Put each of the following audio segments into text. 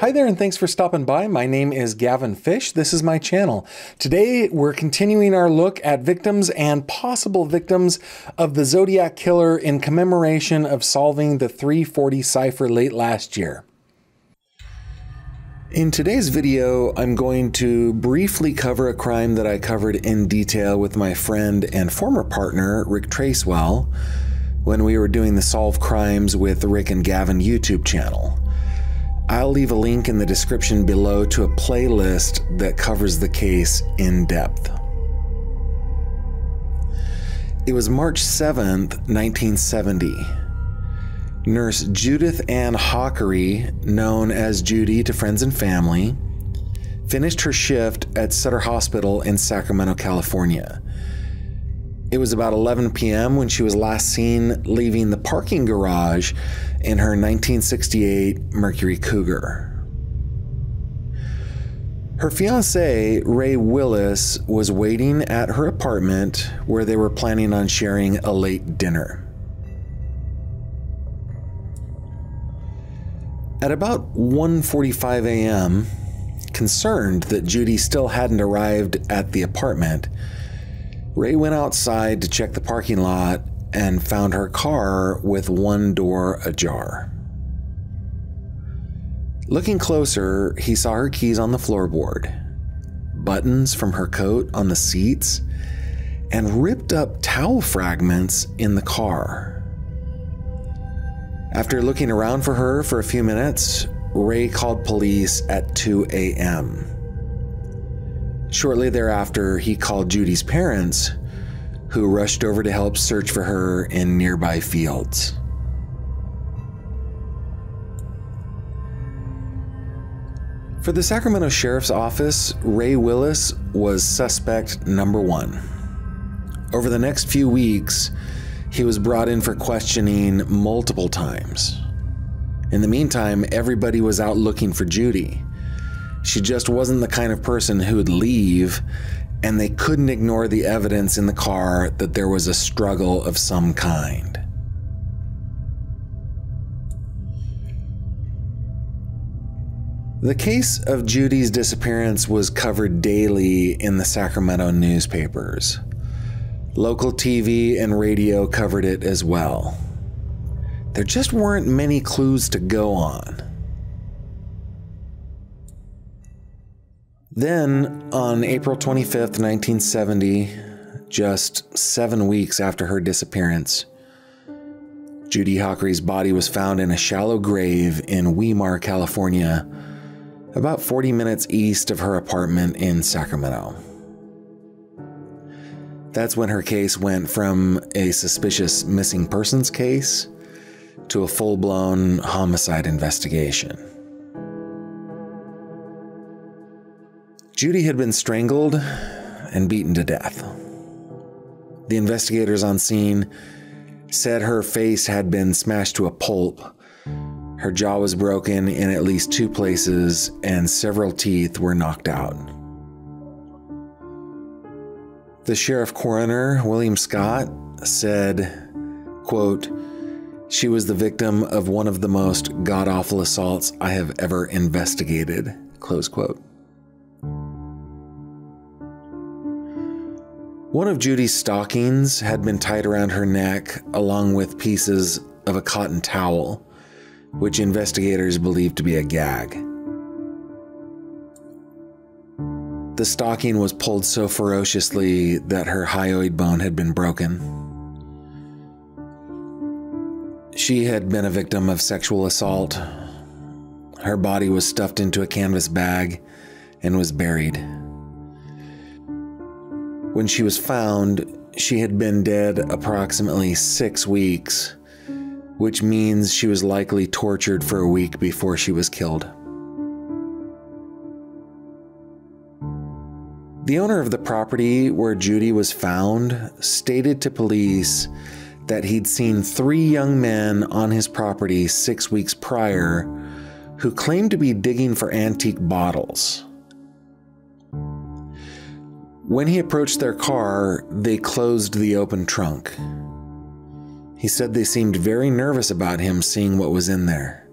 Hi there, and thanks for stopping by. My name is Gavin Fish. This is my channel. Today, we're continuing our look at victims and possible victims of the Zodiac Killer in commemoration of solving the 340 cipher late last year. In today's video, I'm going to briefly cover a crime that I covered in detail with my friend and former partner, Rick Tracewell, when we were doing the Solve Crimes with Rick and Gavin YouTube channel. I'll leave a link in the description below to a playlist that covers the case in depth. It was March 7th, 1970. Nurse Judith Ann Hakari, known as Judy to friends and family, finished her shift at Sutter Hospital in Sacramento, California. It was about 11 p.m. when she was last seen leaving the parking garage in her 1968 Mercury Cougar. Her fiancé, Ray Willis, was waiting at her apartment where they were planning on sharing a late dinner. At about 1:45 a.m., concerned that Judy still hadn't arrived at the apartment, Ray went outside to check the parking lot and found her car with one door ajar. Looking closer, he saw her keys on the floorboard, buttons from her coat on the seats, and ripped up towel fragments in the car. After looking around for her for a few minutes, Ray called police at 2 a.m. Shortly thereafter, he called Judy's parents, who rushed over to help search for her in nearby fields. For the Sacramento Sheriff's Office, Ray Willis was suspect number one. Over the next few weeks, he was brought in for questioning multiple times. In the meantime, everybody was out looking for Judy. She just wasn't the kind of person who would leave, and they couldn't ignore the evidence in the car that there was a struggle of some kind. The case of Judy's disappearance was covered daily in the Sacramento newspapers. Local TV and radio covered it as well. There just weren't many clues to go on. Then, on April 25th, 1970, just 7 weeks after her disappearance, Judy Hakari's body was found in a shallow grave in Weimar, California, about 40 minutes east of her apartment in Sacramento. That's when her case went from a suspicious missing persons case to a full-blown homicide investigation. Judy had been strangled and beaten to death. The investigators on scene said her face had been smashed to a pulp, her jaw was broken in at least 2 places, and several teeth were knocked out. The sheriff coroner, William Scott, said, quote, "She was the victim of one of the most god-awful assaults I have ever investigated," close quote. One of Judy's stockings had been tied around her neck along with pieces of a cotton towel, which investigators believed to be a gag. The stocking was pulled so ferociously that her hyoid bone had been broken. She had been a victim of sexual assault. Her body was stuffed into a canvas bag and was buried. When she was found, she had been dead approximately 6 weeks, which means she was likely tortured for a week before she was killed. The owner of the property where Judy was found stated to police that he'd seen 3 young men on his property 6 weeks prior who claimed to be digging for antique bottles. When he approached their car, they closed the open trunk. He said they seemed very nervous about him seeing what was in there.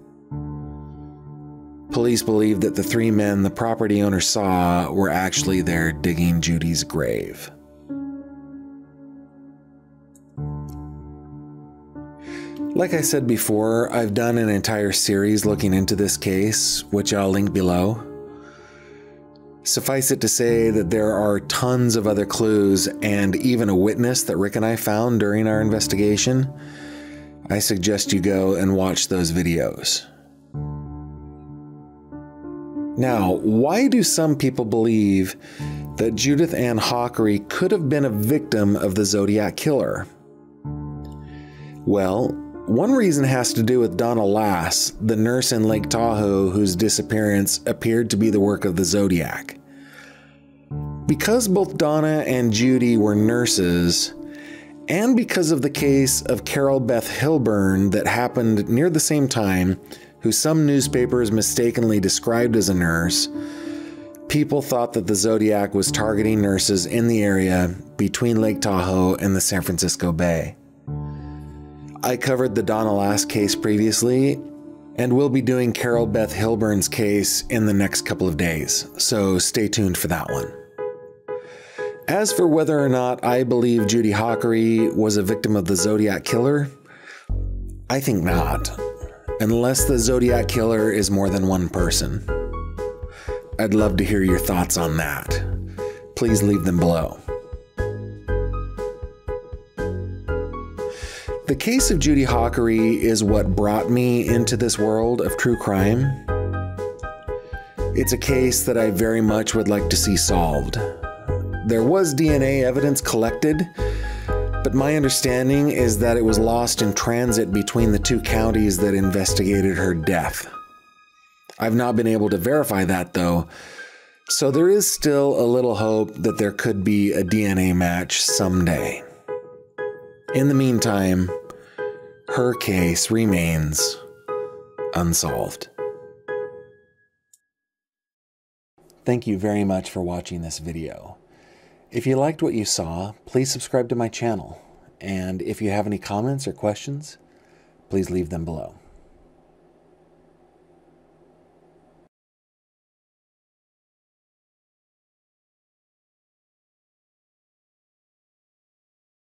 Police believe that the three men the property owner saw were actually there digging Judy's grave. Like I said before, I've done an entire series looking into this case, which I'll link below. Suffice it to say that there are tons of other clues and even a witness that Rick and I found during our investigation. I suggest you go and watch those videos. Now, why do some people believe that Judith Ann Hakari could have been a victim of the Zodiac Killer? Well, one reason has to do with Donna Lass, the nurse in Lake Tahoe whose disappearance appeared to be the work of the Zodiac. Because both Donna and Judy were nurses, and because of the case of Carol Beth Hilburn that happened near the same time, who some newspapers mistakenly described as a nurse, people thought that the Zodiac was targeting nurses in the area between Lake Tahoe and the San Francisco Bay. I covered the Donna Lass case previously, and we'll be doing Carol Beth Hilburn's case in the next couple of days, so stay tuned for that one. As for whether or not I believe Judy Hakari was a victim of the Zodiac Killer, I think not, unless the Zodiac Killer is more than one person. I'd love to hear your thoughts on that. Please leave them below. The case of Judy Hakari is what brought me into this world of true crime. It's a case that I very much would like to see solved. There was DNA evidence collected, but my understanding is that it was lost in transit between the two counties that investigated her death. I've not been able to verify that though, so there is still a little hope that there could be a DNA match someday. In the meantime, her case remains unsolved. Thank you very much for watching this video. If you liked what you saw, please subscribe to my channel. And if you have any comments or questions, please leave them below.